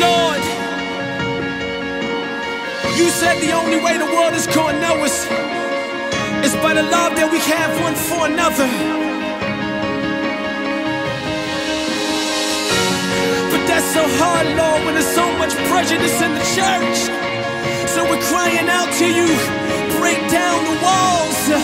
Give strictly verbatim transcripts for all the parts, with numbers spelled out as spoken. Lord, you said the only way the world is going to know us is by the love that we have one for another. But that's so hard, Lord, when there's so much prejudice in the church. So we're crying out to you, break down the walls.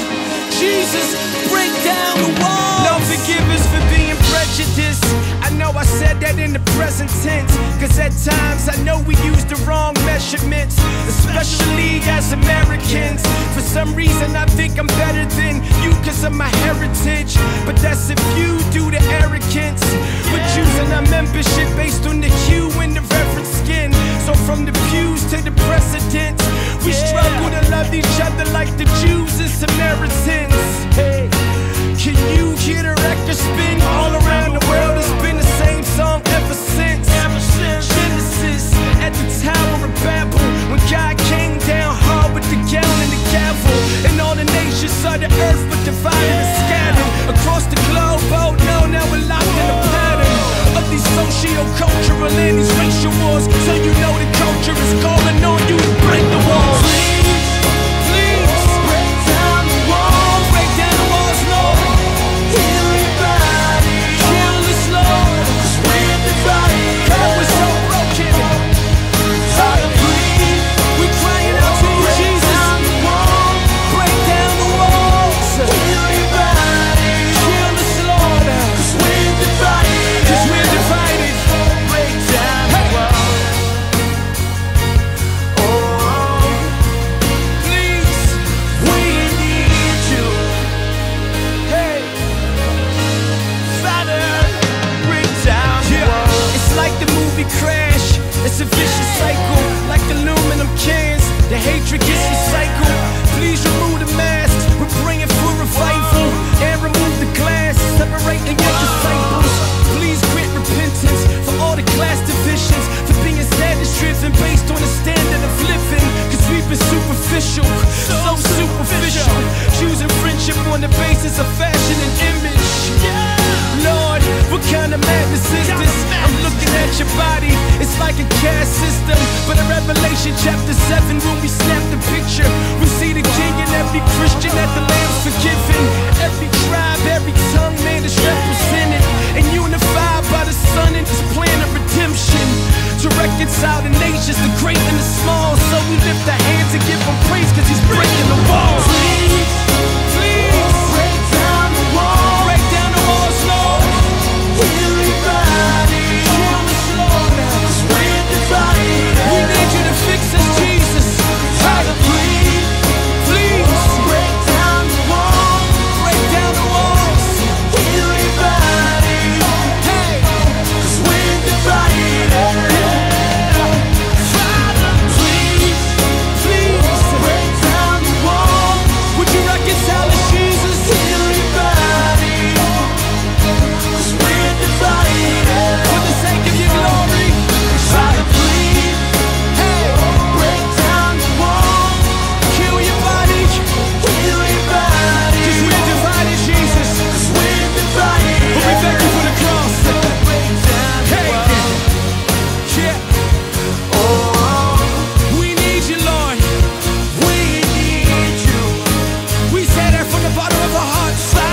Jesus, break down the walls. Lord, forgive us for being prejudiced. I know I said that in the present tense, cause at times I know we use the wrong measurements, especially as Americans. For some reason I think I'm better than you cause of my heritage, but that's if you do the arrogance. We're choosing our membership based on the hue and the reverent skin. So from the pews to the presidents, we struggle to love each other like the Jews and Samaritans. Hey, can you hear the record spin? All around the world it's been the same song ever since Genesis at the Tower of Babel, when God came down hard with the gown and the gavel. And all the nations of the earth were divided and scattered across the globe. Oh no, now we're locked in a pattern of these socio-cultural and these racial wars. So you know the culture is calling on you to break the walls. Please, please, break down the walls. Break down the walls, Lord. Heal your body. Heal us, Lord, cause we're the body. God, we're so broken. Hallelujah. Crash, it's a vicious cycle, like aluminum cans, the hatred gets recycled. Please remove the masks, we're praying for revival, and remove the glass, separating your disciples. Please quit repentance for all the class divisions, for being standards-driven based on the standard of living, cause we've been superficial, so superficial, choosing friendship on the basis of fashion and image. Lord, what kind of madness is this? I'm looking at your body, it's like a caste system. But in Revelation chapter seven, when we snap the picture, we see the king in every Christian that the Lamb's forgiven. Every tribe, every tongue, man is represented and unified by the Son in his plan of redemption, to reconcile the nations, the great and the small. So we lift our hands and give him praise cause he's breaking the walls. Please, please, break down the walls. Break down the walls, Lord. Heal your body. Heal the slow now, cause we're divided. We need you to fix us, Jesus. How to breathe. Please, break down the walls. Break down the walls. Heal your body. Hey, cause we're divided. Bottom of our hearts.